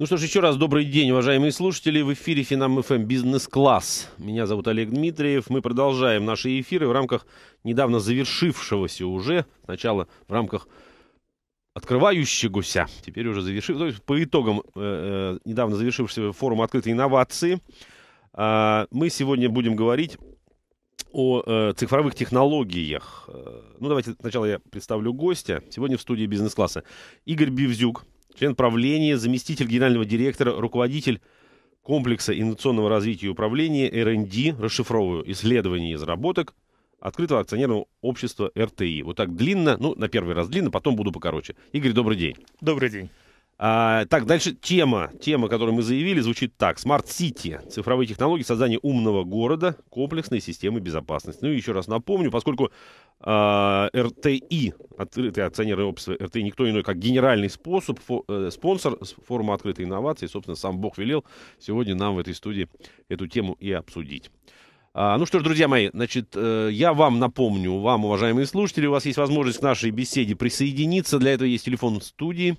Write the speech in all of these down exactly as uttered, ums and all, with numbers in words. Ну что ж, еще раз добрый день, уважаемые слушатели. В эфире Финам.ФМ «Бизнес-класс». Меня зовут Олег Дмитриев. Мы продолжаем наши эфиры в рамках недавно завершившегося уже, сначала в рамках открывающегося, теперь уже завершившегося, по итогам э, недавно завершившегося форума «Открытые инновации». Э, мы сегодня будем говорить о э, цифровых технологиях. Э, ну давайте сначала я представлю гостя. Сегодня в студии «Бизнес-класса» Игорь Бевзюк, член правления, заместитель генерального директора, руководитель комплекса инновационного развития и управления эр энд ди, расшифровываю, исследований и разработок открытого акционерного общества эр ти и. Вот так длинно, ну, на первый раз длинно, потом буду покороче. Игорь, добрый день. Добрый день. А, так, дальше тема, тема, которую мы заявили, звучит так. Smart City, цифровые технологии, создание умного города, комплексной системы безопасности. Ну и еще раз напомню, поскольку а, эр ти и, открытое акционерное общество эр ти и, никто иной, как генеральный способ, фо, э, спонсор форума открытой инновации, собственно, сам Бог велел сегодня нам в этой студии эту тему и обсудить. Ну что ж, друзья мои, значит, я вам напомню, вам, уважаемые слушатели, у вас есть возможность к нашей беседе присоединиться. Для этого есть телефон студии,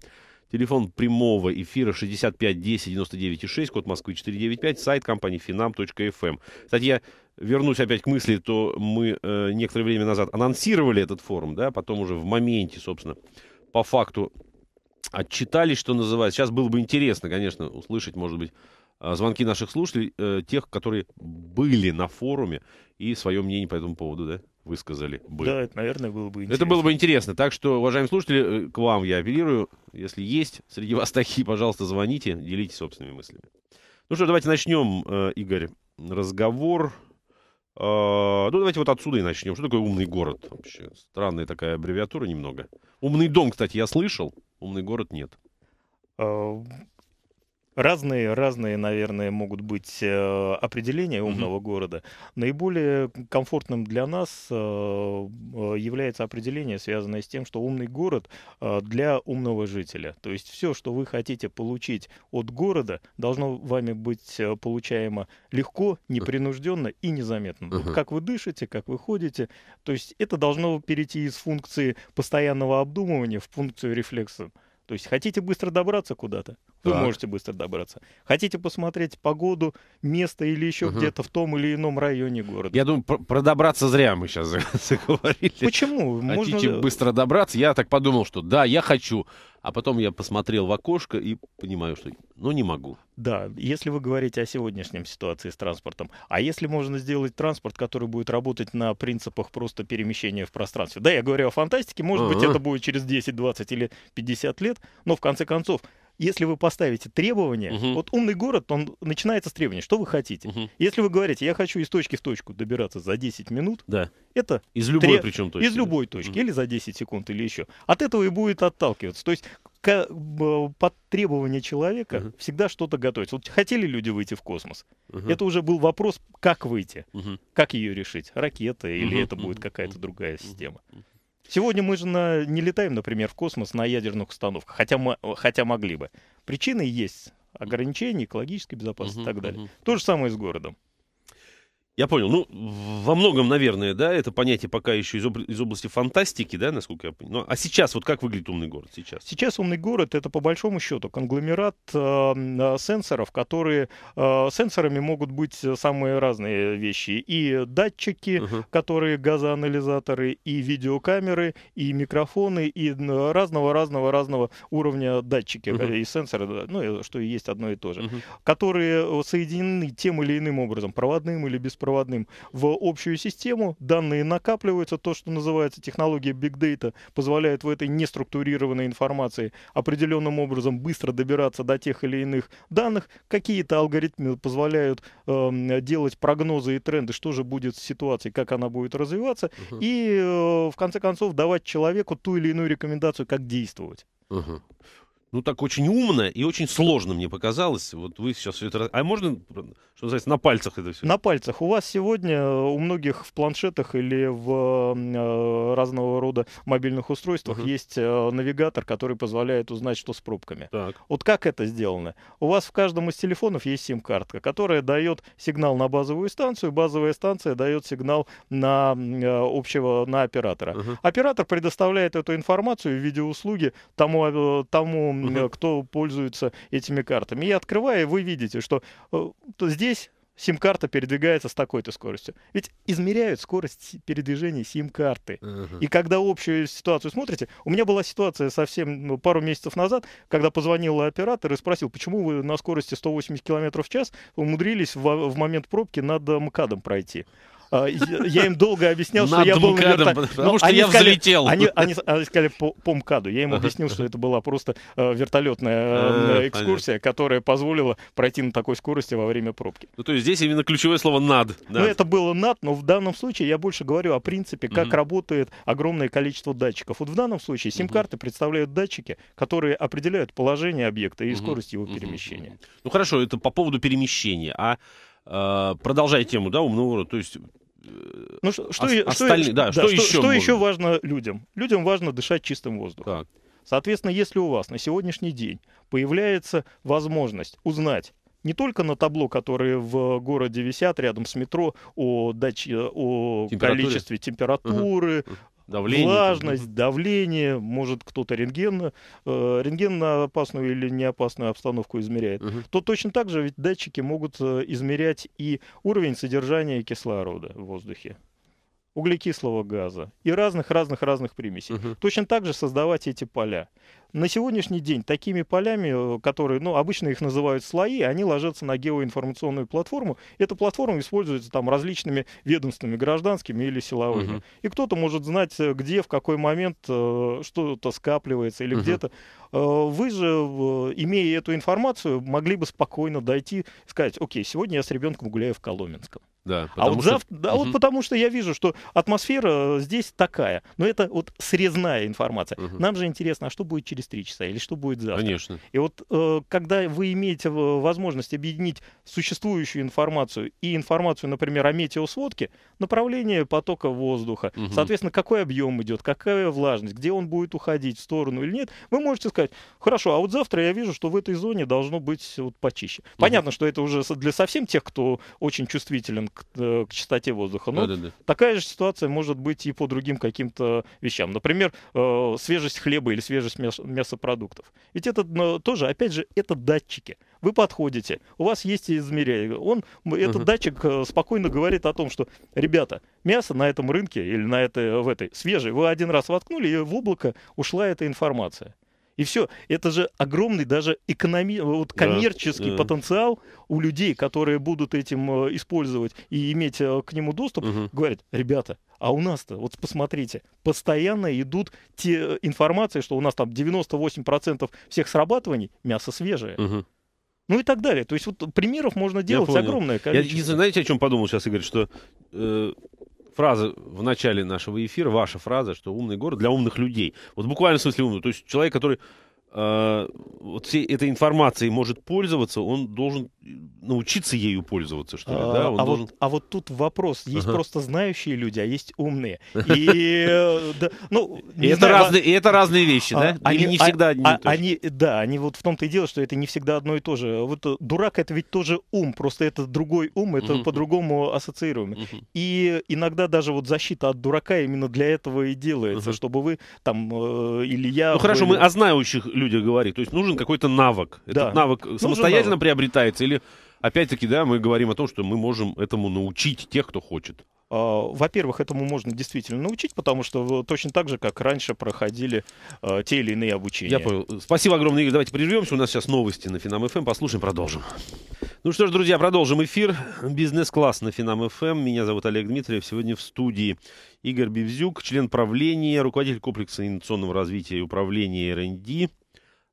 телефон прямого эфира шестьдесят пять десять девяносто девять шесть, код Москвы четыреста девяносто пять, сайт компании Финам.ФМ. Кстати, я вернусь опять к мысли, то мы некоторое время назад анонсировали этот форум, да, потом уже в моменте, собственно, по факту отчитались, что называется. Сейчас было бы интересно, конечно, услышать, может быть, звонки наших слушателей, тех, которые были на форуме и свое мнение по этому поводу, да, высказали бы. Да, это, наверное, было бы интересно. Это было бы интересно. Так что, уважаемые слушатели, к вам я апеллирую. Если есть среди вас такие, пожалуйста, звоните, делитесь собственными мыслями. Ну что, давайте начнем, Игорь, разговор. Ну, давайте вот отсюда и начнем. Что такое умный город вообще? Странная такая аббревиатура немного. Умный дом, кстати, я слышал. Умный город нет. Разные, разные, наверное, могут быть определения умного города. Наиболее комфортным для нас является определение, связанное с тем, что умный город для умного жителя. То есть все, что вы хотите получить от города, должно вами быть получаемо легко, непринужденно и незаметно. Вот как вы дышите, как вы ходите. То есть это должно перейти из функции постоянного обдумывания в функцию рефлекса. То есть хотите быстро добраться куда-то? Вы так можете быстро добраться. Хотите посмотреть погоду, место или еще угу. где-то в том или ином районе города? Я думаю, про, про добраться зря мы сейчас заговорили. Почему? Можно... Хотите быстро добраться? Я так подумал, что да, я хочу. А потом я посмотрел в окошко и понимаю, что ну не могу. Да, если вы говорите о сегодняшнем ситуации с транспортом, а если можно сделать транспорт, который будет работать на принципах просто перемещения в пространстве? Да, я говорю о фантастике, может А-а-а. быть, это будет через десять, двадцать или пятьдесят лет, но в конце концов, если вы поставите требования, угу. вот умный город, он начинается с требований, что вы хотите. Угу. Если вы говорите, я хочу из точки в точку добираться за десять минут, да. это из любой, тре... причем, точки, из любой да. точки, угу. или за десять секунд, или еще. От этого и будет отталкиваться. То есть к... под требования человека угу. всегда что-то готовится. Вот хотели люди выйти в космос? Угу. Это уже был вопрос, как выйти, угу. как ее решить, ракета или угу. это будет какая-то угу. другая система. Сегодня мы же на, не летаем, например, в космос на ядерных установках, хотя, мы, хотя могли бы. Причины есть, ограничения, экологической безопасности uh-huh, и так далее. Uh-huh. То же самое с городом. Я понял. Ну, во многом, наверное, да, это понятие пока еще из, об... из области фантастики, да, насколько я понимаю. А сейчас вот как выглядит умный город сейчас? Сейчас умный город — это, по большому счету, конгломерат э, сенсоров, которые... Э, сенсорами могут быть самые разные вещи. И датчики, uh-huh. которые газоанализаторы, и видеокамеры, и микрофоны, и разного-разного-разного уровня датчики uh-huh. и сенсоры, ну, что и есть одно и то же, uh-huh. которые соединены тем или иным образом, проводным или беспроводным, в общую систему, данные накапливаются, то, что называется технология Big Data, позволяет в этой неструктурированной информации определенным образом быстро добираться до тех или иных данных, какие-то алгоритмы позволяют э, делать прогнозы и тренды, что же будет с ситуацией, как она будет развиваться, uh-huh. и э, в конце концов давать человеку ту или иную рекомендацию, как действовать. Uh-huh. Ну, так очень умно и очень сложно мне показалось. Вот вы сейчас все это... А можно, что называется, на пальцах это все? На пальцах. У вас сегодня, у многих в планшетах или в э, разного рода мобильных устройствах uh-huh. есть э, навигатор, который позволяет узнать, что с пробками. Так. Вот как это сделано? У вас в каждом из телефонов есть сим-картка, которая дает сигнал на базовую станцию, базовая станция дает сигнал на э, общего, на оператора. Uh-huh. Оператор предоставляет эту информацию в виде услуги тому, тому том, uh-huh. кто пользуется этими картами. Я открываю, и вы видите, что здесь сим-карта передвигается с такой-то скоростью. Ведь измеряют скорость передвижения сим-карты. Uh-huh. И когда общую ситуацию смотрите, у меня была ситуация совсем пару месяцев назад, когда позвонил оператор и спросил, почему вы на скорости сто восемьдесят километров в час умудрились в, в момент пробки над МКАДом пройти. Я им долго объяснял, что я был... Потому что я взлетел. Они сказали по МКАДу. Я им объяснил, что это была просто вертолетная экскурсия, которая позволила пройти на такой скорости во время пробки. Ну, то есть здесь именно ключевое слово «над». Ну, это было «над», но в данном случае я больше говорю о принципе, как работает огромное количество датчиков. Вот в данном случае сим-карты представляют датчики, которые определяют положение объекта и скорость его перемещения. Ну, хорошо, это по поводу перемещения. А продолжая тему, да, умного уровня, то есть... Ну, что, что, остальные, да, что, да, еще, что, что еще важно людям? Людям важно дышать чистым воздухом. Так. Соответственно, если у вас на сегодняшний день появляется возможность узнать не только на табло, которые в городе висят рядом с метро, о, дач... о температуре. Количестве температуры, угу. давление, влажность, угу. давление, может кто-то рентген, э, рентген на опасную или неопасную обстановку измеряет, угу. то точно так же ведь датчики могут измерять и уровень содержания кислорода в воздухе, углекислого газа и разных-разных-разных примесей. Угу. Точно так же создавать эти поля. На сегодняшний день такими полями, которые, ну, обычно их называют слои, они ложатся на геоинформационную платформу. Эта платформа используется там различными ведомствами, гражданскими или силовыми. Uh-huh. И кто-то может знать, где, в какой момент э, что-то скапливается или uh-huh. где-то. Э, вы же, э, имея эту информацию, могли бы спокойно дойти и сказать, окей, сегодня я с ребенком гуляю в Коломенском. Да, а вот, что... зав... да, uh-huh. вот потому что я вижу, что атмосфера здесь такая. Но это вот срезная информация. Uh-huh. Нам же интересно, а что будет через три часа или что будет завтра. Конечно. И вот э, когда вы имеете возможность объединить существующую информацию и информацию, например, о метеосводке, направление потока воздуха, угу. соответственно, какой объем идет, какая влажность, где он будет уходить, в сторону или нет, вы можете сказать, хорошо, а вот завтра я вижу, что в этой зоне должно быть вот почище. Угу. Понятно, что это уже для совсем тех, кто очень чувствителен к, к чистоте воздуха, но да, да, да. такая же ситуация может быть и по другим каким-то вещам. Например, э, свежесть хлеба или свежесть мяса. мясопродуктов. Ведь это тоже, опять же, это датчики. Вы подходите, у вас есть измерение. Он, этот uh-huh. датчик спокойно говорит о том, что, ребята, мясо на этом рынке или на этой, в этой свежей, вы один раз воткнули, и в облако ушла эта информация. И все. Это же огромный даже экономи... вот коммерческий yeah. Yeah. потенциал у людей, которые будут этим использовать и иметь к нему доступ. Uh-huh. Говорят, ребята, а у нас-то, вот посмотрите, постоянно идут те информации, что у нас там девяносто восемь процентов всех срабатываний мясо свежее. Угу. Ну и так далее. То есть вот примеров можно делать огромное количество. Я, знаете, о чем подумал сейчас, Игорь, что э, фраза в начале нашего эфира, ваша фраза, что умный город для умных людей. Вот буквально в смысле умный. То есть человек, который э, вот всей этой информацией может пользоваться, он должен научиться ею пользоваться, что ли, а, да? Он а, должен... вот, а вот тут вопрос. Есть ага. просто знающие люди, а есть умные. И это разные вещи, да? Они не всегда одни и то же. Да, они вот в том-то и дело, что это не всегда одно и то же. Вот дурак — это ведь тоже ум, просто это другой ум, это по-другому ассоциируемый. И иногда даже вот защита от дурака именно для этого и делается, чтобы вы там или я... Ну хорошо, мы о знающих людях говорим, то есть нужен какой-то навык. Этот навык самостоятельно приобретается или... Опять-таки, да, мы говорим о том, что мы можем этому научить тех, кто хочет. Во-первых, этому можно действительно научить, потому что точно так же, как раньше проходили те или иные обучения. Я понял. Спасибо огромное, Игорь. Давайте прервемся. У нас сейчас новости на Финам.ФМ. Послушаем, продолжим. Ну что ж, друзья, продолжим эфир. Бизнес-класс на Финам.ФМ. Меня зовут Олег Дмитриев. Сегодня в студии Игорь Бевзюк, член правления, руководитель комплекса инновационного развития и управления эр энд ди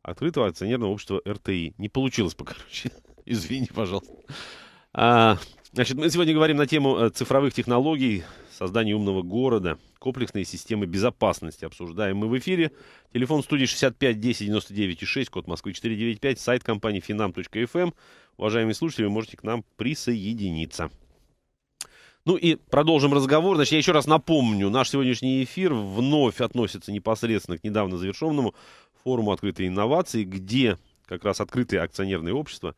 открытого акционерного общества эр ти и. Не получилось пока, короче. Извини, пожалуйста. А, значит, мы сегодня говорим на тему цифровых технологий, создания умного города, комплексные системы безопасности. Обсуждаем мы в эфире. Телефон студии шестьдесят пять десять девяносто девять и шесть, код Москвы четыреста девяносто пять, сайт компании финам точка эф эм. Уважаемые слушатели, вы можете к нам присоединиться. Ну и продолжим разговор. Значит, я еще раз напомню, наш сегодняшний эфир вновь относится непосредственно к недавно завершенному форуму открытой инновации, где как раз открытые акционерные общества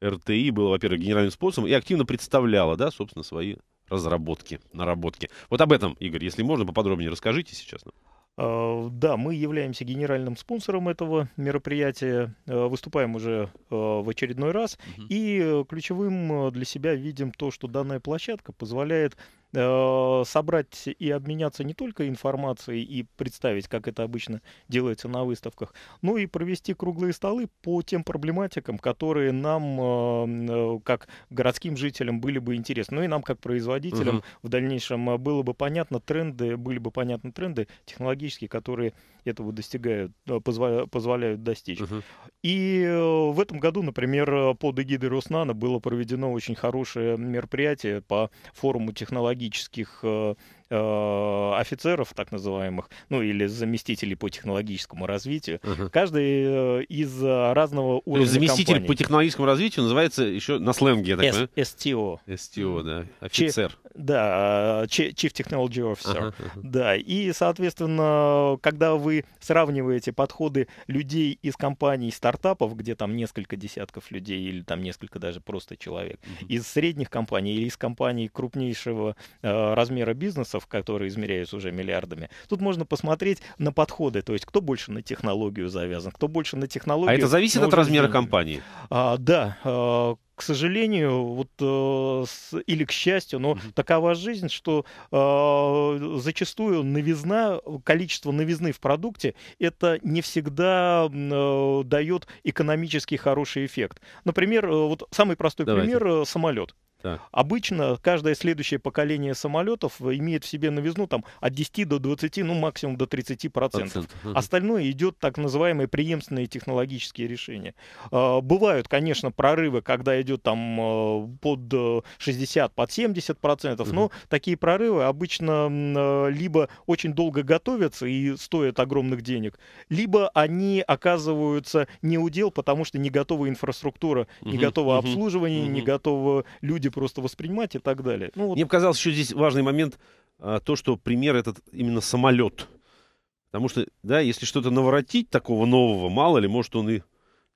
эр ти и было, во-первых, генеральным спонсором и активно представляло, да, собственно, свои разработки, наработки. Вот об этом, Игорь, если можно, поподробнее расскажите сейчас нам. Да, мы являемся генеральным спонсором этого мероприятия, выступаем уже в очередной раз, угу. и ключевым для себя видим то, что данная площадка позволяет собрать и обменяться не только информацией и представить, как это обычно делается на выставках, но и провести круглые столы по тем проблематикам, которые нам, как городским жителям, были бы интересны, ну и нам, как производителям, угу. в дальнейшем было бы понятно тренды, были бы понятны тренды технологии, которые этого достигают, позволяют достичь. Uh-huh. И в этом году, например, под эгидой Роснано было проведено очень хорошее мероприятие по форуму технологических офицеров, так называемых, ну или заместителей по технологическому развитию. Uh-huh. Каждый из разного уровня заместитель компании. По технологическому развитию называется еще на сленге, я так понимаю? эс тэ о. эс тэ о, да. Офицер. Chief, да, Chief Technology Officer. Uh-huh. Да, и, соответственно, когда вы сравниваете подходы людей из компаний стартапов, где там несколько десятков людей или там несколько даже просто человек, uh-huh. из средних компаний или из компаний крупнейшего э, размера бизнеса, которые измеряются уже миллиардами. Тут можно посмотреть на подходы, то есть кто больше на технологию завязан, кто больше на технологию... А это зависит от размера компании? А, да, а... К сожалению, вот, э, с, или к счастью, но mm-hmm. такова жизнь, что э, зачастую новизна, количество новизны в продукте, это не всегда э, дает экономически хороший эффект. Например, э, вот самый простой Давайте. пример э, – самолет. Так. Обычно каждое следующее поколение самолетов имеет в себе новизну там, от десяти до двадцати, ну максимум до тридцати процентов. Mm-hmm. Остальное идет так называемые преемственные технологические решения. Э, бывают, конечно, прорывы, когда идет там под шестьдесят, под семьдесят процентов, но такие прорывы обычно либо очень долго готовятся и стоят огромных денег, либо они оказываются не удел, потому что не готова инфраструктура, не готово обслуживание, не готовы люди просто воспринимать и так далее. Ну, вот. Мне показалось еще здесь важный момент, то, что пример этот именно самолет. Потому что, да, если что-то наворотить такого нового, мало ли, может он и...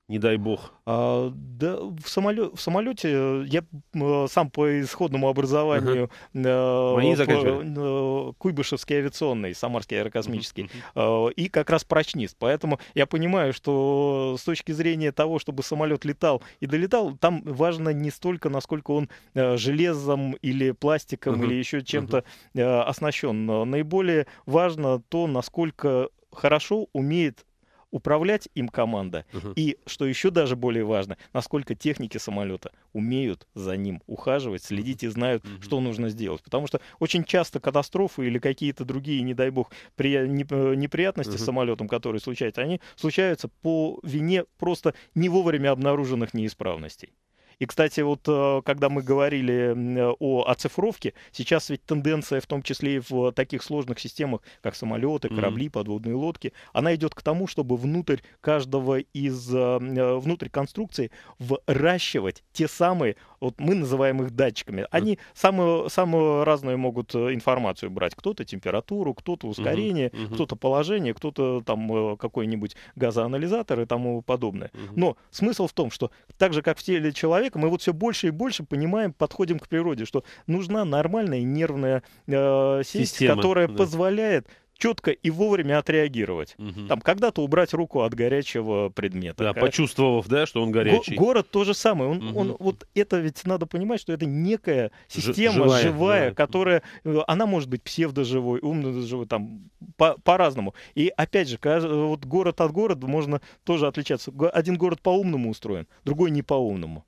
Не дай бог. А, да, в, самолет, в самолете я э, сам по исходному образованию uh-huh. э, э, Куйбышевский авиационный, Самарский аэрокосмический, uh-huh. э, и как раз прочнист. Поэтому я понимаю, что с точки зрения того, чтобы самолет летал и долетал, там важно не столько, насколько он э, железом или пластиком uh-huh. или еще чем-то uh-huh. э, оснащен. Наиболее важно то, насколько хорошо умеет управлять им команда, uh-huh. и, что еще даже более важно, насколько техники самолета умеют за ним ухаживать, следить и знают, uh-huh. что нужно сделать. Потому что очень часто катастрофы или какие-то другие, не дай бог, при... неприятности uh-huh. с самолетом, которые случаются, они случаются по вине просто не вовремя обнаруженных неисправностей. И, кстати, вот когда мы говорили о оцифровке, сейчас ведь тенденция, в том числе и в таких сложных системах, как самолеты, корабли, подводные лодки, она идет к тому, чтобы внутрь каждого из, внутрь конструкции выращивать те самые, вот мы называем их датчиками. Они самую, самую разную могут информацию брать. Кто-то температуру, кто-то ускорение, uh-huh. Uh-huh. кто-то положение, кто-то там какой-нибудь газоанализатор и тому подобное. Uh-huh. Но смысл в том, что так же, как в теле человека, мы вот все больше и больше понимаем, подходим к природе, что нужна нормальная нервная э, сеть, система, которая да. позволяет четко и вовремя отреагировать. Угу. Там когда-то убрать руку от горячего предмета. Да, как... почувствовав, да, что он горячий. Го- город то же самое. Он, угу. он, вот это ведь надо понимать, что это некая система Ж- живая, живая да. которая, она может быть псевдоживой, умно-живой, там по- по-разному. И опять же, вот город от города можно тоже отличаться. Один город по-умному устроен, другой не по-умному.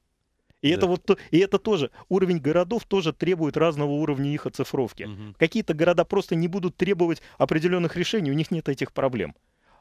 И, да. это вот, и это тоже, уровень городов тоже требует разного уровня их оцифровки. Угу. Какие-то города просто не будут требовать определенных решений, у них нет этих проблем.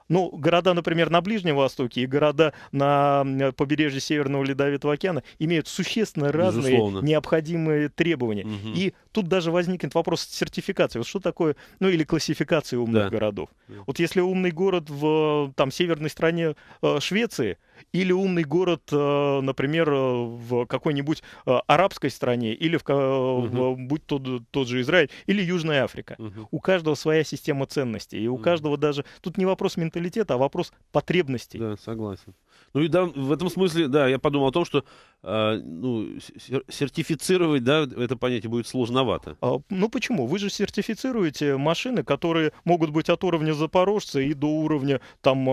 Но города, например, на Ближнем Востоке и города на побережье Северного Ледовитого океана имеют существенно разные Безусловно. необходимые требования. Угу. И тут даже возникнет вопрос сертификации. Вот что такое, ну или классификации умных да. городов. Да. Вот если умный город в там, северной стране Швеции, или умный город, например, в какой-нибудь арабской стране, или в, угу. будь то тот же Израиль, или Южная Африка. Угу. У каждого своя система ценностей, и у угу. каждого даже... Тут не вопрос менталитета, а вопрос потребностей. Да, согласен. Ну и да, в этом смысле, да, я подумал о том, что э, ну, сертифицировать, да, это понятие будет сложновато. А, ну почему? Вы же сертифицируете машины, которые могут быть от уровня Запорожца и до уровня там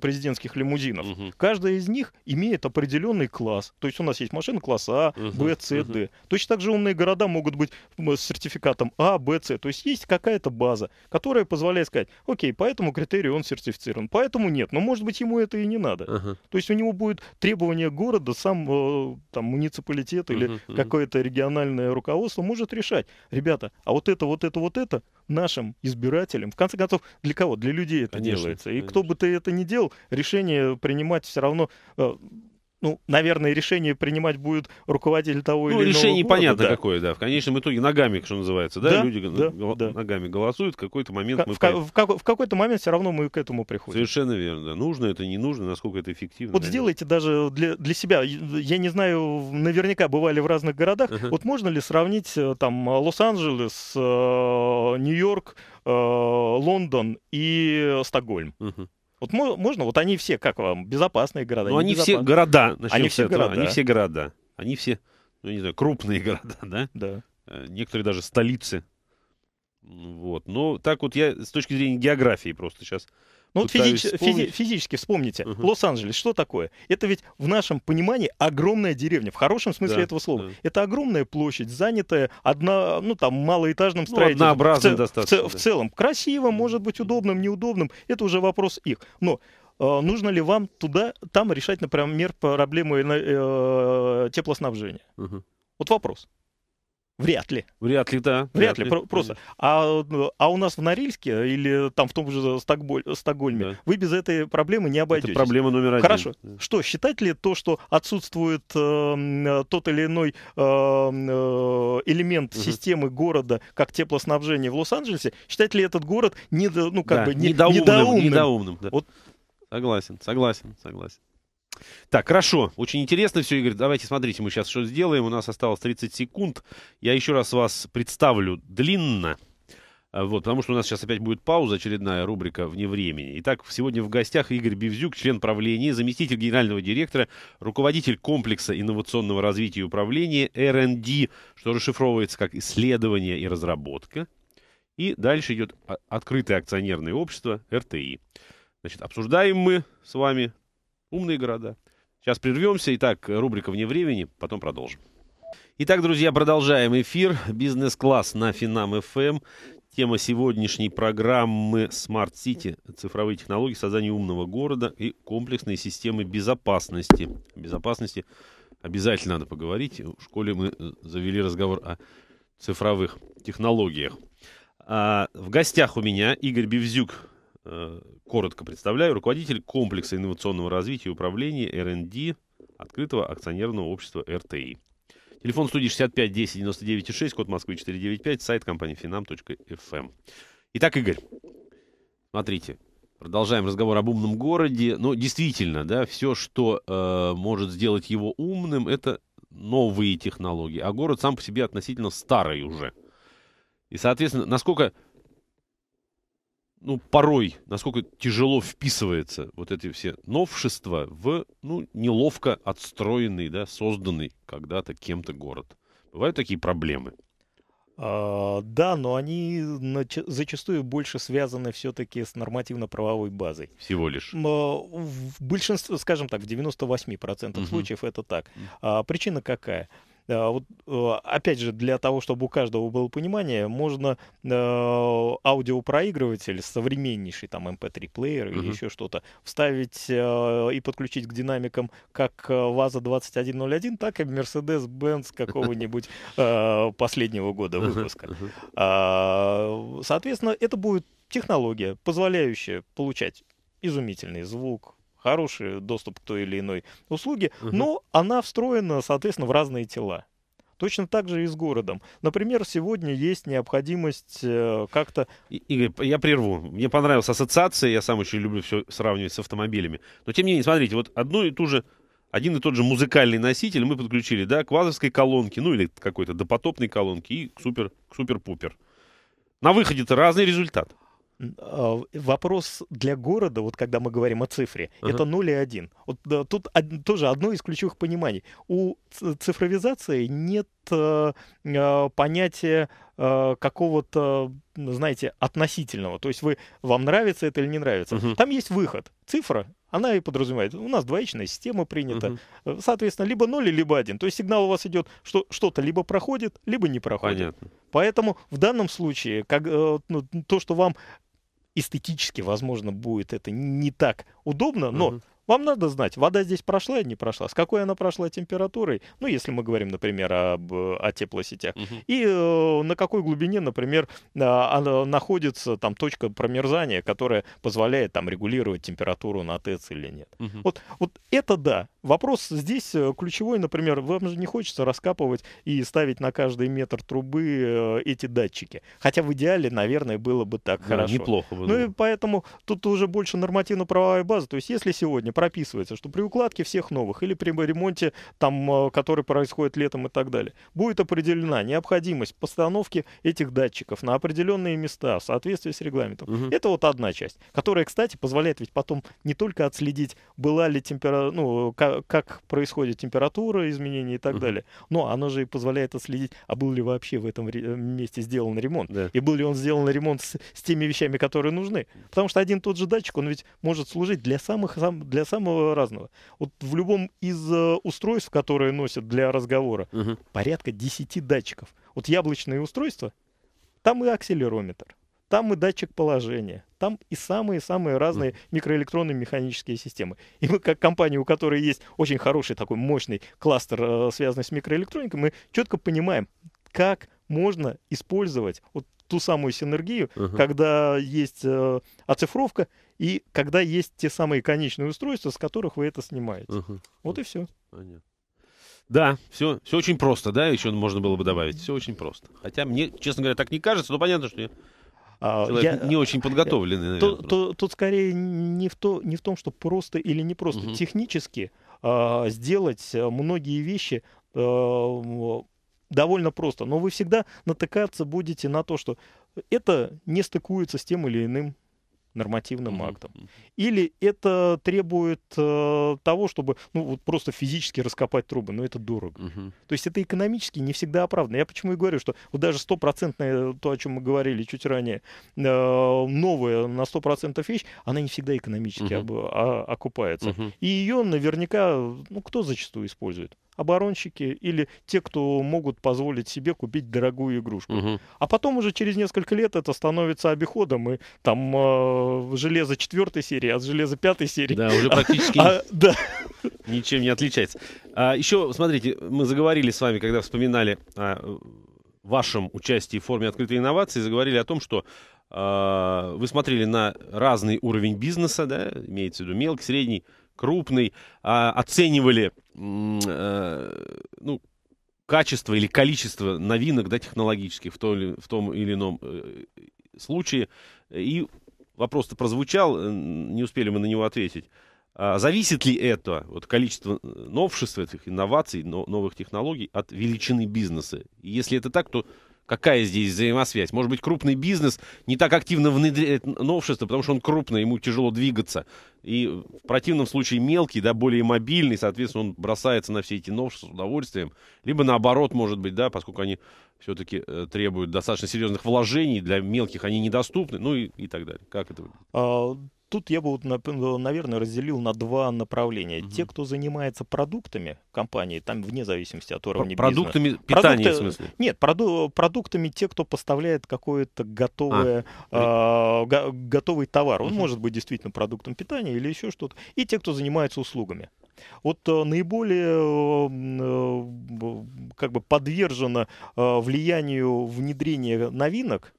президентских лимузинов. Угу. Каждая из них имеет определенный класс. То есть у нас есть машины класса А, угу, Б, С, угу. Д. Точно так же умные города могут быть с сертификатом А, Б, С. То есть есть какая-то база, которая позволяет сказать, окей, по этому критерию он сертифицирован, поэтому нет. Но может быть ему это и не надо. Угу. То есть у него будет требование города, сам там, муниципалитет или uh-huh, uh-huh. какое-то региональное руководство может решать. Ребята, а вот это, вот это, вот это нашим избирателям, в конце концов, для кого? Для людей это конечно, делается. И конечно. Кто бы ты это ни делал, решение принимать все равно... Ну, наверное, решение принимать будет руководитель того ну, или иного города. Ну, решение непонятно да. какое, да. В конечном итоге ногами, что называется, да? да Люди да, гол- да. ногами голосуют, в какой-то момент... К- мы в, по... в, как- в какой-то момент все равно мы к этому приходим. Совершенно верно, да. Нужно это, не нужно, насколько это эффективно. Вот наверное. Сделайте даже для, для себя, я не знаю, наверняка бывали в разных городах, uh-huh. вот можно ли сравнить там Лос-Анджелес, Нью-Йорк, Лондон и Стокгольм? Uh-huh. Вот можно, вот они все, как вам, безопасные города? Ну, они все города, они все города. Они все города. Они все, ну, не знаю, крупные города, да? Да. Некоторые даже столицы. Вот. Но так вот я с точки зрения географии просто сейчас... Ну вот физич, физи, физически вспомните, uh-huh. Лос-Анджелес, что такое? Это ведь в нашем понимании огромная деревня, в хорошем смысле да, этого слова. Да. Это огромная площадь, занятая одна, ну, там, малоэтажным строительством. Ну, однообразным в, достаточно. В, да. в целом. Красиво, может быть, удобным, неудобным. Это уже вопрос их. Но э, нужно ли вам туда, там решать, например, проблему э, теплоснабжения? Uh-huh. Вот вопрос. Вряд ли. Вряд ли, да. Вряд, Вряд ли. ли, просто. А, а у нас в Норильске или там в том же Стокболь, Стокгольме да. вы без этой проблемы не обойдетесь. Это проблема номер один. Хорошо. Да. Что, считать ли то, что отсутствует э, тот или иной э, элемент uh-huh. системы города, как теплоснабжение в Лос-Анджелесе, считать ли этот город недо, ну, как да, бы, не, недоумным? недоумным. недоумным да. вот. Согласен, согласен, согласен. Так, хорошо. Очень интересно все, Игорь. Давайте, смотрите, мы сейчас что сделаем. У нас осталось тридцать секунд. Я еще раз вас представлю длинно, вот, потому что у нас сейчас опять будет пауза, очередная рубрика «Вне времени». Итак, сегодня в гостях Игорь Бевзюк, член правления, заместитель генерального директора, руководитель комплекса инновационного развития и управления эр энд ди, что расшифровывается как «Исследование и разработка». И дальше идет открытое акционерное общество эр тэ и. Значит, обсуждаем мы с вами... умные города. Сейчас прервемся. Итак, рубрика «Вне времени», потом продолжим. Итак, друзья, продолжаем эфир. Бизнес-класс на Финам.ФМ. Тема сегодняшней программы Smart City, цифровые технологии, создание умного города и комплексные системы безопасности. О безопасности обязательно надо поговорить. В школе мы завели разговор о цифровых технологиях. А в гостях у меня Игорь Бевзюк. Коротко представляю, руководитель комплекса инновационного развития и управления эр энд ди открытого акционерного общества эр тэ и. Телефон студии шестьдесят пять десять девяносто девять шесть, код Москвы четыреста девяносто пять, сайт компании финам точка эф эм. Итак, Игорь, смотрите, продолжаем разговор об умном городе. Ну, действительно, да, все, что э, может сделать его умным, это новые технологии, а город сам по себе относительно старый уже. И, соответственно, насколько... ну, порой, насколько тяжело вписывается вот эти все новшества в, ну, неловко отстроенный, да, созданный когда-то кем-то город. Бывают такие проблемы? А, да, но они зачастую больше связаны все-таки с нормативно-правовой базой. Всего лишь? В большинстве, скажем так, в девяноста восьми процентах угу. случаев это так. А, причина какая? Вот, опять же, для того, чтобы у каждого было понимание, можно э, аудиопроигрыватель, современнейший, там, эм пэ три плеер или uh-huh. еще что-то, вставить э, и подключить к динамикам как ВАЗа двадцать один ноль один, так и Mercedes-Benz какого-нибудь э, последнего года выпуска. Uh-huh. Uh-huh. Соответственно, это будет технология, позволяющая получать изумительный звук, хороший доступ к той или иной услуге, uh-huh. но она встроена, соответственно, в разные тела. Точно так же и с городом. Например, сегодня есть необходимость как-то... Игорь, я прерву. Мне понравилась ассоциация, я сам очень люблю все сравнивать с автомобилями. Но тем не менее, смотрите, вот одну и ту же, один и тот же музыкальный носитель мы подключили, да, к вазовской колонке, ну или какой-то допотопной колонке и к супер, к супер-пупер. На выходе-то разный результат. Вопрос для города, вот когда мы говорим о цифре, uh-huh. это ноль и один. Вот, да, тут од- тоже одно из ключевых пониманий. У ц- цифровизации нет э, понятия э, какого-то, знаете, относительного. То есть вы, вам нравится это или не нравится. Uh-huh. Там есть выход. Цифра, она и подразумевает. У нас двоичная система принята. Uh-huh. Соответственно, либо ноль, либо один. То есть сигнал у вас идет, что что-то либо проходит, либо не проходит. Понятно. Поэтому в данном случае как, э, ну, то, что вам эстетически, возможно, будет это не так удобно, но uh-huh. вам надо знать, вода здесь прошла или не прошла, с какой она прошла температурой, ну, если мы говорим, например, об, о теплосетях, uh-huh. и э, на какой глубине, например, э, находится там точка промерзания, которая позволяет там регулировать температуру на ТЭЦ или нет. Uh-huh. Вот, вот это да. Вопрос здесь ключевой, например, вам же не хочется раскапывать и ставить на каждый метр трубы эти датчики. Хотя в идеале, наверное, было бы так да, хорошо. Неплохо было. Ну и поэтому тут уже больше нормативно-правовая база. То есть если сегодня прописывается, что при укладке всех новых или при ремонте, там, который происходит летом и так далее, будет определена необходимость постановки этих датчиков на определенные места в соответствии с регламентом. Угу. Это вот одна часть, которая, кстати, позволяет ведь потом не только отследить, была ли температура, ну, как происходит температура, изменения и так uh-huh. далее. Но оно же и позволяет отследить, а был ли вообще в этом месте сделан ремонт. Yeah. И был ли он сделан ремонт с, с теми вещами, которые нужны. Потому что один тот же датчик, он ведь может служить для, самых, для самого разного. Вот в любом из устройств, которые носят для разговора, uh-huh. порядка десяти датчиков. Вот яблочные устройства, там и акселерометр, там и датчик положения, там и самые-самые разные микроэлектронные механические системы. И мы, как компания, у которой есть очень хороший такой мощный кластер, связанный с микроэлектроникой, мы четко понимаем, как можно использовать вот ту самую синергию, uh-huh. когда есть э, оцифровка и когда есть те самые конечные устройства, с которых вы это снимаете. Uh-huh. Вот и все. Понятно. Да, все, все очень просто, да, еще можно было бы добавить. Все очень просто. Хотя мне, честно говоря, так не кажется, но понятно, что я... Я, не очень подготовленный, наверное. Тут, тут, тут скорее не в, то, не в том, что просто или не просто. Угу. Технически э, сделать многие вещи э, довольно просто. Но вы всегда натыкаться будете на то, что это не стыкуется с тем или иным нормативным угу. актом. Или это требует э, того, чтобы ну, вот просто физически раскопать трубы, но это дорого. Угу. То есть это экономически не всегда оправдано. Я почему и говорю, что вот даже стопроцентное, то, о чем мы говорили чуть ранее, э, новая на сто процентов вещь, она не всегда экономически угу. об, а, окупается. Угу. И ее наверняка, ну, кто зачастую использует? Оборонщики или те, кто могут позволить себе купить дорогую игрушку. Угу. А потом уже через несколько лет это становится обиходом, и там э, железо четвертой серии от железа пятой серии. Да, уже практически а, да. ничем не отличается. А, еще, смотрите, мы заговорили с вами, когда вспоминали о вашем участии в форуме открытой инновации, заговорили о том, что э, вы смотрели на разный уровень бизнеса, да, имеется в виду мелкий, средний, крупный, а, оценивали а, ну, качество или количество новинок, да, технологических в том, или, в том или ином э, случае. И вопрос-то прозвучал, не успели мы на него ответить. А зависит ли это, вот, количество новшеств, этих инноваций, но, новых технологий от величины бизнеса? И если это так, то какая здесь взаимосвязь? Может быть, крупный бизнес не так активно внедряет новшества, потому что он крупный, ему тяжело двигаться. И в противном случае мелкий, да, более мобильный, соответственно, он бросается на все эти новшества с удовольствием. Либо наоборот, может быть, да, поскольку они все-таки требуют достаточно серьезных вложений, для мелких они недоступны, ну и, и так далее. Как это выглядит? Тут я бы, наверное, разделил на два направления. Угу. Те, кто занимается продуктами компании, там вне зависимости от уровня продуктами бизнеса. Продуктами питания, Продукты, в смысле? Нет, проду, продуктами те, кто поставляет какой-то готовый, а. э, готовый товар. Он угу. может быть действительно продуктом питания или еще что-то. И те, кто занимается услугами. Вот э, наиболее э, как бы подвержено э, влиянию внедрения новинок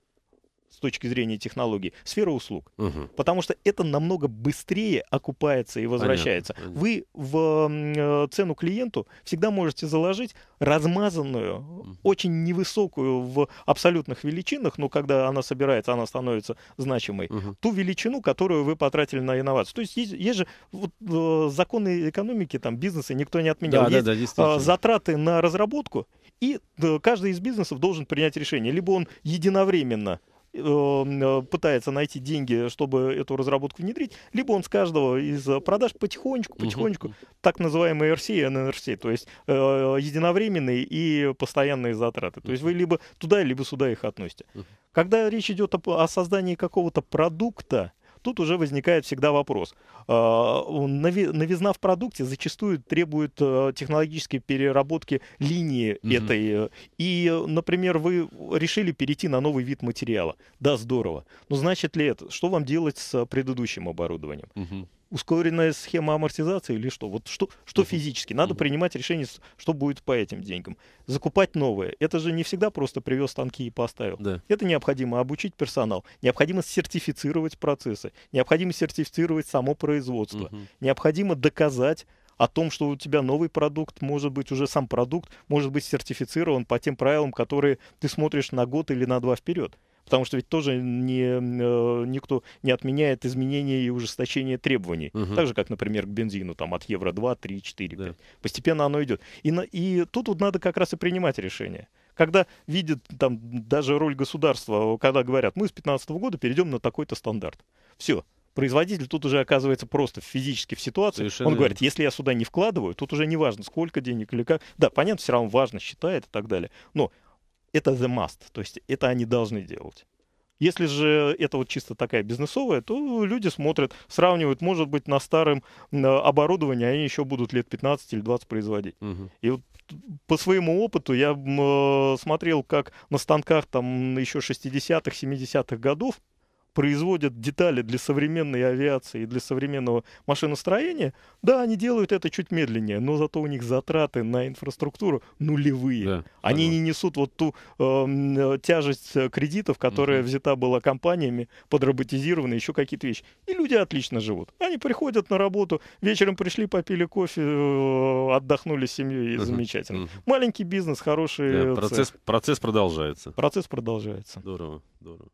с точки зрения технологий, сфера услуг. Угу. Потому что это намного быстрее окупается и возвращается. Понятно. Вы в цену клиенту всегда можете заложить размазанную, угу. очень невысокую в абсолютных величинах, но когда она собирается, она становится значимой, угу. ту величину, которую вы потратили на инновацию. То есть есть, есть же вот, законы экономики, там, бизнеса никто не отменял. Да, есть, да, да, действительно, затраты на разработку, и каждый из бизнесов должен принять решение. Либо он единовременно пытается найти деньги, чтобы эту разработку внедрить, либо он с каждого из продаж потихонечку, потихонечку, угу. так называемые эр си и эн эр си, то есть единовременные и постоянные затраты. То есть вы либо туда, либо сюда их относите. Угу. Когда речь идет о создании какого-то продукта, тут уже возникает всегда вопрос. Новизна в продукте зачастую требует технологической переработки линии mm-hmm. этой. И, например, вы решили перейти на новый вид материала. Да, здорово. Но значит ли это? Что вам делать с предыдущим оборудованием? Mm-hmm. Ускоренная схема амортизации или что? Вот что, что uh-huh. физически? Надо uh-huh. принимать решение, что будет по этим деньгам. Закупать новые. Это же не всегда просто привез станки и поставил. Да. Это необходимо обучить персонал. Необходимо сертифицировать процессы. Необходимо сертифицировать само производство. Uh-huh. Необходимо доказать о том, что у тебя новый продукт, может быть, уже сам продукт, может быть сертифицирован по тем правилам, которые ты смотришь на год или на два вперед. Потому что ведь тоже не, никто не отменяет изменения и ужесточения требований. Угу. Так же, как, например, к бензину там, от евро два, три, четыре, пять. Да. Постепенно оно идет. И, на, и тут вот надо как раз и принимать решение. Когда видят там, даже роль государства, когда говорят, мы с пятнадцатого года перейдем на такой-то стандарт. Все. Производитель тут уже оказывается просто физически в ситуации. Совершенно. Он говорит, если я сюда не вкладываю, тут уже не важно, сколько денег или как. Да, понятно, все равно важно, считает и так далее. Но это the must, то есть это они должны делать. Если же это вот чисто такая бизнесовая, то люди смотрят, сравнивают, может быть, на старом оборудовании они еще будут лет пятнадцать или двадцать производить. Угу. И вот по своему опыту я смотрел, как на станках там еще шестидесятых, семидесятых годов производят детали для современной авиации и для современного машиностроения. Да, они делают это чуть медленнее, но зато у них затраты на инфраструктуру нулевые. Да, они да. не несут вот ту э, тяжесть кредитов, которая угу. взята была компаниями, подроботизированы, еще какие-то вещи. И люди отлично живут. Они приходят на работу, вечером пришли, попили кофе, э, отдохнули с семьей, и угу. замечательно. Угу. Маленький бизнес, хороший да, процесс, процесс продолжается. Процесс продолжается. Здорово, здорово.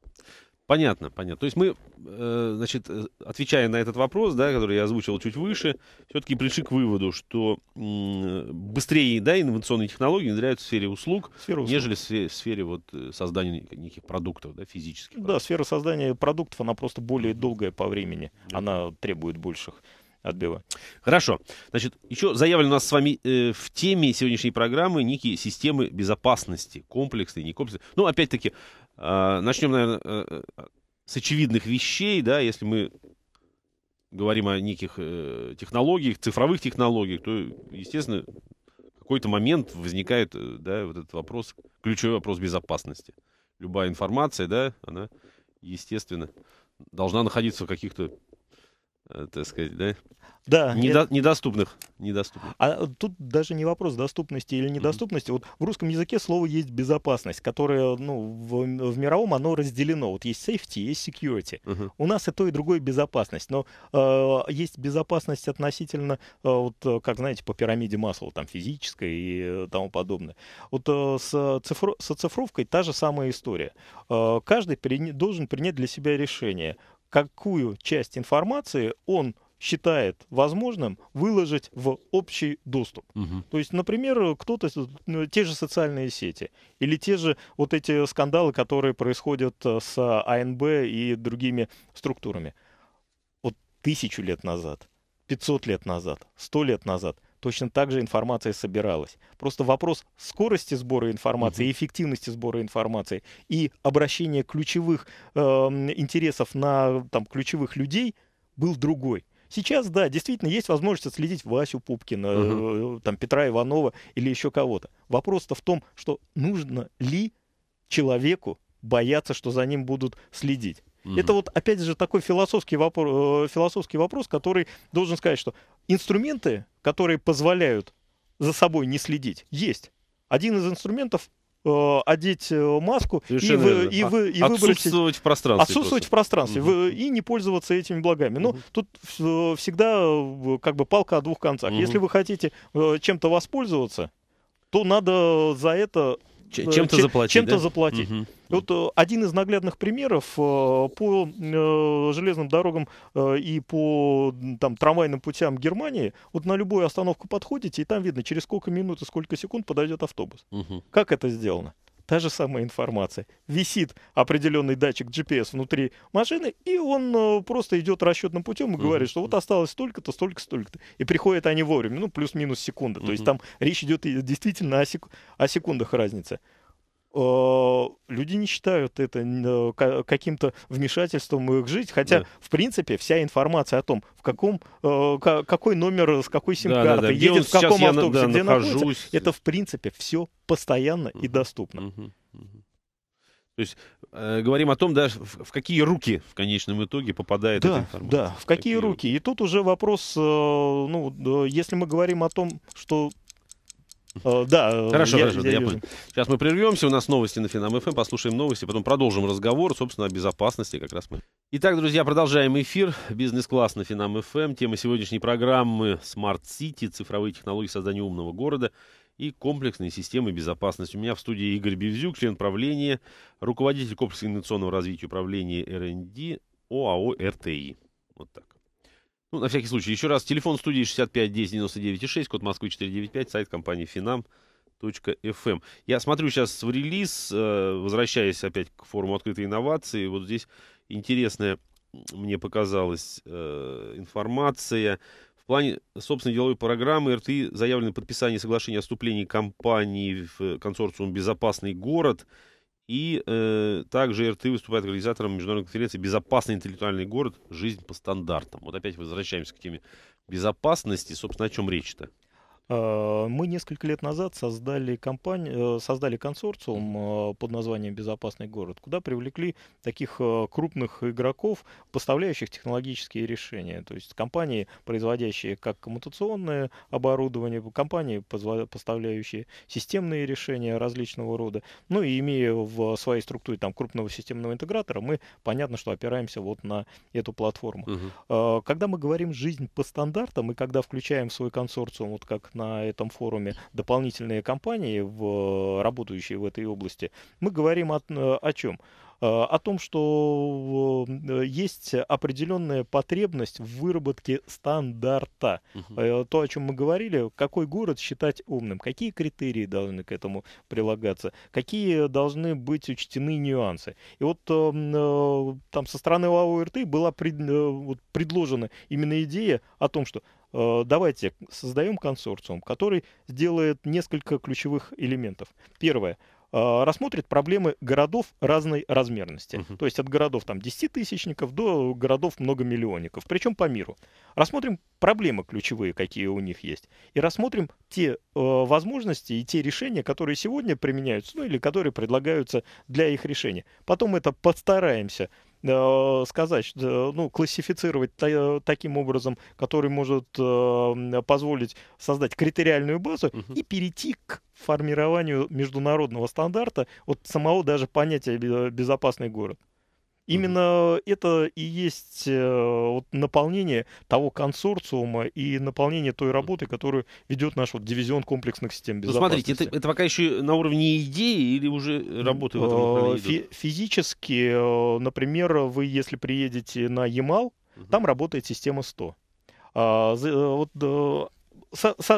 Понятно, понятно. То есть мы, значит, отвечая на этот вопрос, да, который я озвучил чуть выше, все-таки пришли к выводу, что быстрее, да, инновационные технологии внедряются в сфере услуг, услуг. нежели в сфере, в сфере вот создания неких продуктов, да, физических. Да, продуктов. Сфера создания продуктов, она просто более долгая по времени, да. она требует больших отбиваний. Хорошо. Значит, еще заявлено у нас с вами э, в теме сегодняшней программы некие системы безопасности, комплексные, некомплексные. Ну, опять-таки, начнем, наверное, с очевидных вещей, да, если мы говорим о неких технологиях, цифровых технологиях, то, естественно, в какой-то момент возникает, да, вот этот вопрос, ключевой вопрос безопасности. Любая информация, да, она, естественно, должна находиться в каких-то, так сказать, да, да недо- это... недоступных, недоступных. А тут даже не вопрос доступности или недоступности. Mm-hmm. Вот в русском языке слово есть безопасность, которое, ну, в, в мировом оно разделено. Вот есть safety, есть security. Mm-hmm. У нас и то, и другое безопасность. Но э, есть безопасность относительно, э, вот, как знаете, по пирамиде Масла, там физическая и тому подобное. Вот э, с, цифро- с оцифровкой та же самая история. Э, каждый при- должен принять для себя решение, какую часть информации он считает возможным выложить в общий доступ. Угу. То есть, например, кто-то, те же социальные сети или те же вот эти скандалы, которые происходят с а эн бэ и другими структурами. Вот тысячу лет назад, пятьсот лет назад, сто лет назад точно так же информация собиралась. Просто вопрос скорости сбора информации, uh-huh. эффективности сбора информации и обращения ключевых э, интересов на там, ключевых людей был другой. Сейчас, да, действительно, есть возможность отследить Васю Пупкина, uh-huh. э, там, Петра Иванова или еще кого-то. Вопрос-то в том, что нужно ли человеку бояться, что за ним будут следить. Uh-huh. Это вот, опять же, такой философский вопор, э, философский вопрос, который должен сказать, что инструменты, которые позволяют за собой не следить, есть. Один из инструментов э, — одеть маску и, вы, и, вы, и отсутствовать в пространстве. Отсутствовать просто. в пространстве угу. и не пользоваться этими благами. Но угу. тут э, всегда как бы палка о двух концах. Угу. Если вы хотите э, чем-то воспользоваться, то надо за это... Чем-то чем, заплатить. Чем-то да? заплатить. Угу. Вот один из наглядных примеров по железным дорогам и по там, трамвайным путям Германии. Вот на любую остановку подходите, и там видно, через сколько минут и сколько секунд подойдет автобус. Угу. Как это сделано? Та же самая информация. Висит определенный датчик джи пи эс внутри машины, и он просто идет расчетным путем и uh-huh. говорит, что вот осталось столько-то, столько-то, столько-то. И приходят они вовремя, ну, плюс-минус секунда. Uh-huh. То есть там речь идет действительно о, сек... о секундах разницы. Люди не считают это каким-то вмешательством их жизнь, хотя, да. в принципе, вся информация о том, в каком, какой номер, с какой сим-карты, да, да, да. едет, в каком автобусе, я, да, где нахожусь. находится, это, в принципе, все постоянно uh-huh. и доступно. Uh-huh. Uh-huh. То есть э, говорим о том, да, в, в какие руки в конечном итоге попадает да, эта информация. Да, в какие, какие руки. И тут уже вопрос, э, ну, э, если мы говорим о том, что... Uh, да, хорошо, я, хорошо, я, да, я я понял. Сейчас мы прервемся, у нас новости на Финам.ФМ, послушаем новости, потом продолжим разговор, собственно, о безопасности как раз мы. Итак, друзья, продолжаем эфир. Бизнес-класс на Финам.ФМ. Тема сегодняшней программы Smart City, цифровые технологии создания умного города и комплексные системы безопасности. У меня в студии Игорь Бевзюк, член правления, руководитель комплекса инновационного развития управления эр энд ди ОАО эр ти и. Вот так. Ну, на всякий случай, еще раз, телефон студии шестьдесят пять десять девяносто девять шесть, код Москвы четыреста девяносто пять, сайт компании Финам.ФМ. Я смотрю сейчас в релиз, возвращаясь опять к форуму открытой инновации, вот здесь интересная мне показалась информация. В плане собственной деловой программы эр ти и заявлено подписание соглашения о вступлении компании в консорциум «Безопасный город». И э, также эр ти и выступает организатором международной конференции «Безопасный интеллектуальный город. Жизнь по стандартам». Вот опять возвращаемся к теме безопасности. Собственно, о чем речь-то? Мы несколько лет назад создали, компанию, создали консорциум под названием «Безопасный город», куда привлекли таких крупных игроков, поставляющих технологические решения. То есть компании, производящие как коммутационное оборудование, компании, поставляющие системные решения различного рода. Ну и имея в своей структуре там, крупного системного интегратора, мы, понятно, что опираемся вот на эту платформу. Угу. Когда мы говорим «жизнь по стандартам» и когда включаем в свой консорциум, вот как на на этом форуме дополнительные компании, в, работающие в этой области, мы говорим о, о чем? О том, что есть определенная потребность в выработке стандарта. Uh-huh. То, о чем мы говорили, какой город считать умным, какие критерии должны к этому прилагаться, какие должны быть учтены нюансы. И вот там со стороны ОАО эр ти и была предложена именно идея о том, что давайте создаем консорциум, который сделает несколько ключевых элементов. Первое. Рассмотрит проблемы городов разной размерности. Uh-huh. То есть от городов там десятитысячников до городов многомиллионников. Причем по миру. Рассмотрим проблемы ключевые, какие у них есть. И рассмотрим те э, возможности и те решения, которые сегодня применяются, ну или которые предлагаются для их решения. Потом это постараемся сказать, ну, классифицировать таким образом, который может позволить создать критериальную базу uh-huh. и перейти к формированию международного стандарта от самого даже понятия «безопасный город». Именно uh-huh. это и есть вот, наполнение того консорциума и наполнение той работы, которую ведет наш вот, дивизион комплексных систем безопасности. Ну, смотрите, это, это пока еще на уровне идеи или уже работы в этом направлении? Физически, например, вы, если приедете на Ямал, uh-huh. там работает система эс тэ о. А, вот,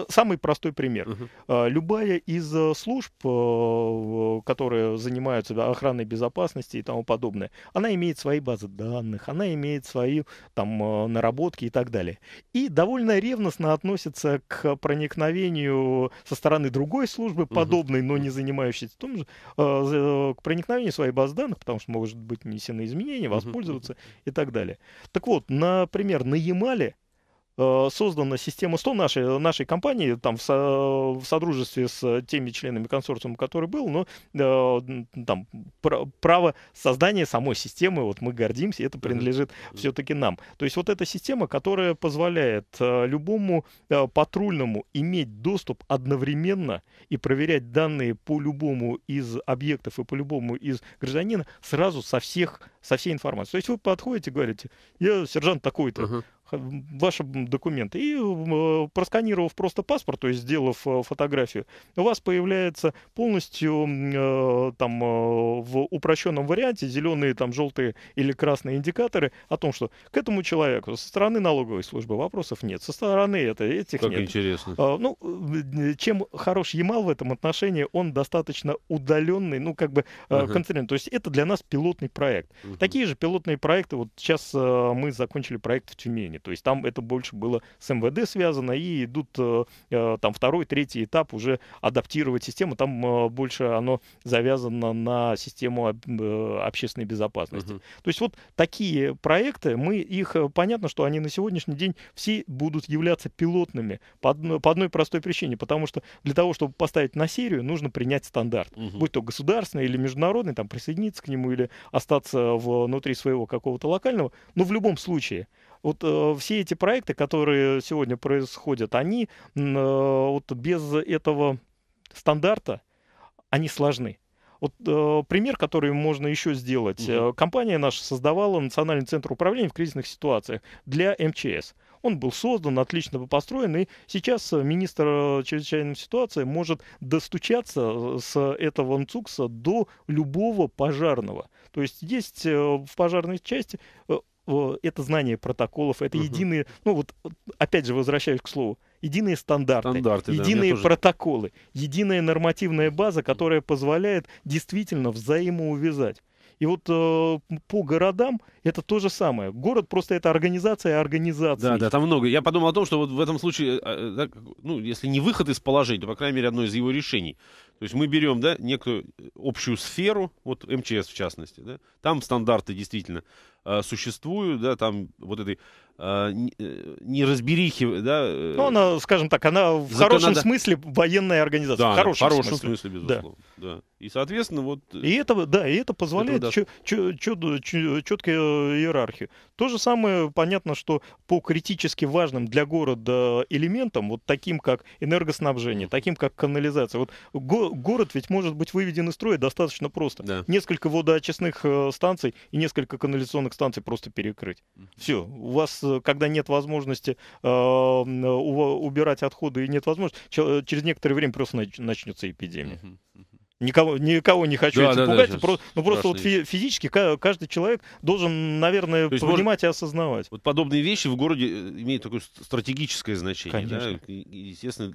самый простой пример. Uh-huh. Любая из служб, которые занимаются охраной безопасности и тому подобное, она имеет свои базы данных, она имеет свои там, наработки и так далее. И довольно ревностно относится к проникновению со стороны другой службы, uh-huh. подобной, но не занимающейся том же, к проникновению своей базы данных, потому что может быть внесены изменения, воспользоваться uh-huh. и так далее. Так вот, например, на Ямале создана система эс тэ о нашей, нашей компании там, в, со, в содружестве с теми членами консорциума, который был, но э, там, пр- право создания самой системы, вот мы гордимся, это принадлежит mm-hmm. все-таки нам. То есть вот эта система, которая позволяет э, любому э, патрульному иметь доступ одновременно и проверять данные по любому из объектов и по любому из гражданина сразу со всех, со всей информации. То есть вы подходите и говорите, я сержант такой-то, uh-huh. ваши документы. И просканировав просто паспорт, то есть сделав фотографию, у вас появляется полностью там в упрощенном варианте зеленые, там, желтые или красные индикаторы о том, что к этому человеку со стороны налоговой службы вопросов нет, со стороны это, этих как нет. Как интересно. Ну, чем хорош Ямал в этом отношении, он достаточно удаленный, ну, как бы uh-huh. концентрированный. То есть это для нас пилотный проект. Uh-huh. Такие же пилотные проекты, вот сейчас мы закончили проект в Тюмени, то есть там это больше было с МВД связано, и идут там второй, третий этап уже адаптировать систему, там больше оно завязано на систему общественной безопасности. Uh-huh. То есть вот такие проекты, мы их, понятно, что они на сегодняшний день все будут являться пилотными по одной, по одной простой причине, потому что для того, чтобы поставить на серию, нужно принять стандарт, uh-huh. будь то государственный или международный, там присоединиться к нему или остаться внутри своего какого-то локального, но в любом случае. Вот э, все эти проекты, которые сегодня происходят, они э, вот без этого стандарта, они сложны. Вот э, пример, который можно еще сделать. Угу. Компания наша создавала Национальный центр управления в кризисных ситуациях для МЧС. Он был создан, отлично построен, и сейчас министр чрезвычайной ситуации может достучаться с этого НЦУКСа до любого пожарного. То есть есть э, в пожарной части... Э, это знание протоколов, это угу. единые, ну вот опять же возвращаюсь к слову, единые стандарты, стандарты единые да, протоколы, тоже... единая нормативная база, которая позволяет действительно взаимоувязать. И вот э, по городам это то же самое. Город просто это организация организации. Да, да, там много. Я подумал о том, что вот в этом случае, э, э, ну, если не выход из положения, то, по крайней мере, одно из его решений. То есть мы берем, да, некую общую сферу, вот МЧС в частности, да, там стандарты действительно э, существуют, да, там вот этой э, неразберихи, да. Э, ну, она, скажем так, она в законод... хорошем смысле военная организация. Да, в хорошем, в хорошем смысле. смысле, безусловно. Да. Да. И, соответственно, вот... И это, да, и это позволяет это, да. чет, чет, чет, четкую иерархию. То же самое, понятно, что по критически важным для города элементам, вот таким как энергоснабжение, таким как канализация, вот го, город ведь может быть выведен из строя достаточно просто. Да. Несколько водоочистных станций и несколько канализационных станций просто перекрыть. Все. У вас, когда нет возможности э, убирать отходы и нет возможности, через некоторое время просто начнется эпидемия. Никого, никого не хочу да, этим да, пугать, да, просто, ну просто вот фи физически каждый человек должен, наверное, то понимать может, и осознавать. Вот подобные вещи в городе имеют такое стратегическое значение. Да? И, естественно,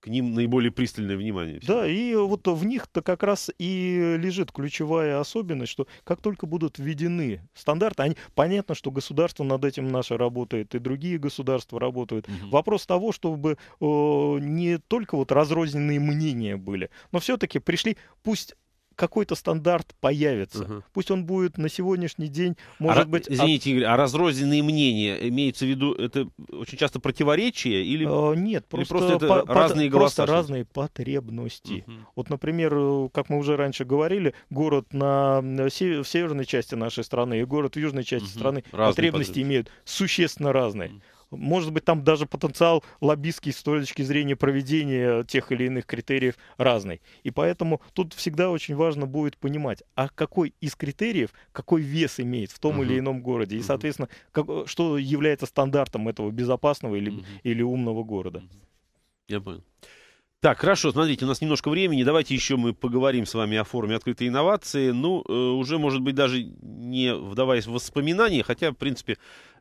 к ним наиболее пристальное внимание. Всегда. Да, и вот в них-то как раз и лежит ключевая особенность, что как только будут введены стандарты, они, понятно, что государство над этим наше работает, и другие государства работают. Угу. Вопрос того, чтобы э, не только вот разрозненные мнения были, но все-таки пришли, пусть какой-то стандарт появится. Угу. Пусть он будет на сегодняшний день, может а, быть... Извините, от... Игорь, а разрозненные мнения, имеется в виду, это очень часто противоречие? Или... А, нет, просто, или просто это по, разные голоса? Просто разные потребности. Угу. Вот, например, как мы уже раньше говорили, город на, в северной части нашей страны и город в южной части угу. страны разные потребности, потребности имеют существенно разные. Угу. Может быть, там даже потенциал лоббистский с точки зрения проведения тех или иных критериев разный. И поэтому тут всегда очень важно будет понимать, а какой из критериев, какой вес имеет в том uh-huh. или ином городе. И, соответственно, как, что является стандартом этого безопасного или, uh-huh. или умного города. Я понял. Так, хорошо, смотрите, у нас немножко времени. Давайте еще мы поговорим с вами о форуме открытой инновации. Ну, э, уже, может быть, даже не вдаваясь в воспоминания, хотя, в принципе,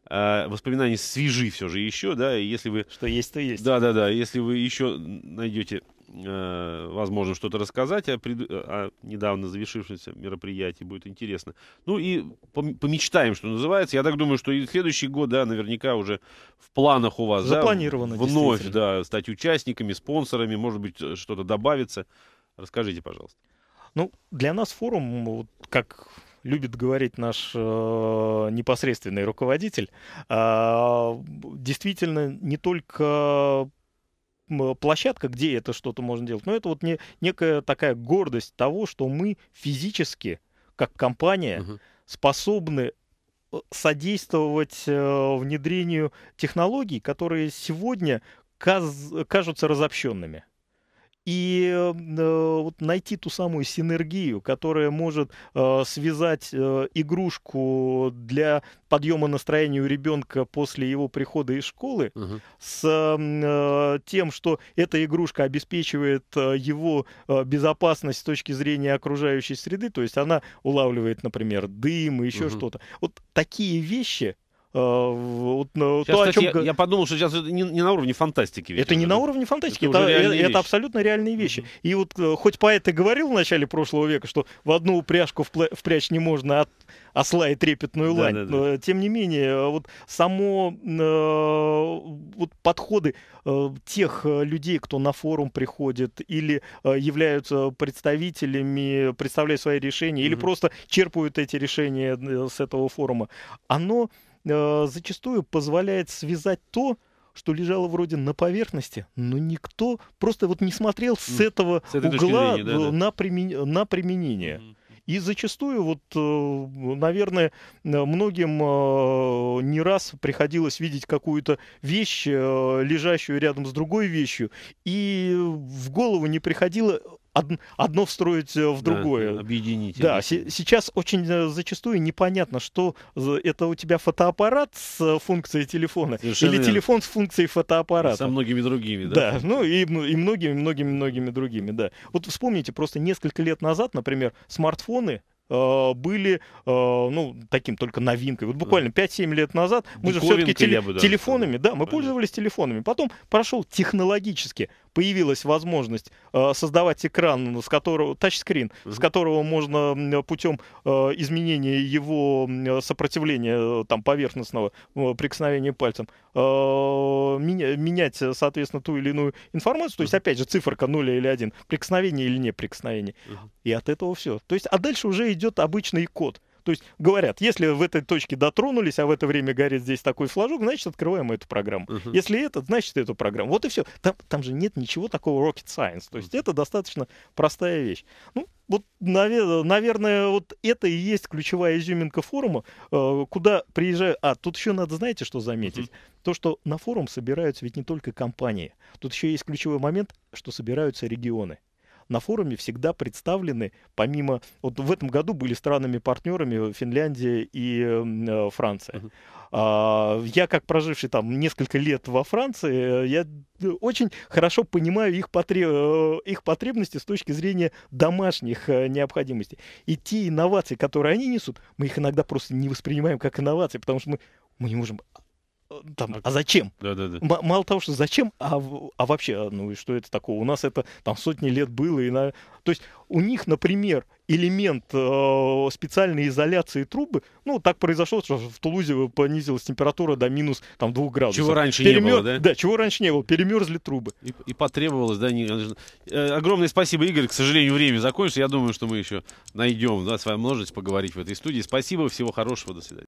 э, воспоминания свежи все же еще, да, и если вы... Что есть, то есть. Да-да-да, если вы еще найдете, э, возможно, что-то рассказать о, пред... о недавно завершившемся мероприятии, будет интересно. Ну и помечтаем, что называется. Я так думаю, что и следующий год, да, наверняка уже в планах у вас... Запланировано, да, вновь, да, стать участниками, спонсорами, может быть, что-то добавится. Расскажите, пожалуйста. Ну, для нас форум, вот, как любит говорить наш э, непосредственный руководитель, э, действительно не только площадка, где это что-то можно делать, но это вот не, некая такая гордость того, что мы физически, как компания, угу. способны содействовать э, внедрению технологий, которые сегодня каз- кажутся разобщенными. и э, вот найти ту самую синергию, которая может э, связать э, игрушку для подъема настроения у ребенка после его прихода из школы угу. с э, тем, что эта игрушка обеспечивает э, его э, безопасность с точки зрения окружающей среды, то есть она улавливает, например, дым и еще угу. что-то. Вот такие вещи. Вот, сейчас, то, кстати, о чем... я, я подумал, что сейчас это не, не на уровне фантастики. Ведь это уже. Не на уровне фантастики, это, это, это, это абсолютно реальные вещи. Mm-hmm. И вот хоть поэт и говорил в начале прошлого века, что в одну упряжку впрячь не можно от осла и трепетную лань, да, да, да. но тем не менее вот само вот, подходы тех людей, кто на форум приходит или являются представителями, представляют свои решения, mm-hmm. или просто черпают эти решения с этого форума, оно зачастую позволяет связать то, что лежало вроде на поверхности, но никто просто вот не смотрел с этого с этой угла точки зрения, да, на, да. Примен... на применение. Mm-hmm. И зачастую, вот, наверное, многим не раз приходилось видеть какую-то вещь, лежащую рядом с другой вещью, и в голову не приходило... одно встроить в другое. Да, объединить. Да, с- сейчас очень зачастую непонятно, что это у тебя фотоаппарат с функцией телефона совершенно или телефон с функцией фотоаппарата. Со многими другими, да? Да, ну и многими-многими-многими другими, да. Вот вспомните, просто несколько лет назад, например, смартфоны были, ну, таким только новинкой. Вот буквально пять-семь лет назад мы же все-таки теле- бы, да, телефонами, да, мы понятно. Пользовались телефонами. Потом прошел технологически, появилась возможность создавать экран, с которого, тачскрин, uh-huh. с которого можно путем изменения его сопротивления там, поверхностного прикосновения пальцем менять, соответственно, ту или иную информацию. Uh-huh. То есть, опять же, циферка ноль или один, прикосновение или не прикосновение. Uh-huh. И от этого все. То есть, а дальше уже идет обычный код. То есть говорят, если в этой точке дотронулись, а в это время горит здесь такой флажок, значит, открываем эту программу. Uh-huh. Если этот, значит, эту программу. Вот и все. Там, там же нет ничего такого rocket science. То есть uh-huh. это достаточно простая вещь. Ну, вот, наверное, вот это и есть ключевая изюминка форума, куда приезжают... А, тут еще надо, знаете, что заметить? Uh-huh. То, что на форум собираются ведь не только компании. Тут еще есть ключевой момент, что собираются регионы. На форуме всегда представлены, помимо... Вот в этом году были странами-партнерами Финляндия и э, Франция. Uh-huh. А, я, как проживший там несколько лет во Франции, я очень хорошо понимаю их, потреб... их потребности с точки зрения домашних необходимостей. И те инновации, которые они несут, мы их иногда просто не воспринимаем как инновации, потому что мы, мы не можем... Там, а зачем? Да, да, да. М- мало того, что зачем, а, а вообще, ну и что это такое? У нас это там сотни лет было. И на... То есть у них, например, элемент э- специальной изоляции трубы, ну так произошло, что в Тулузе понизилась температура до минус там, двух градусов. Чего раньше Перемер... не было, да? Да, чего раньше не было, перемерзли трубы. И, и потребовалось, да, не... Огромное спасибо, Игорь, к сожалению, время закончится. Я думаю, что мы еще найдем, да, с вами множество поговорить в этой студии. Спасибо, всего хорошего, до свидания.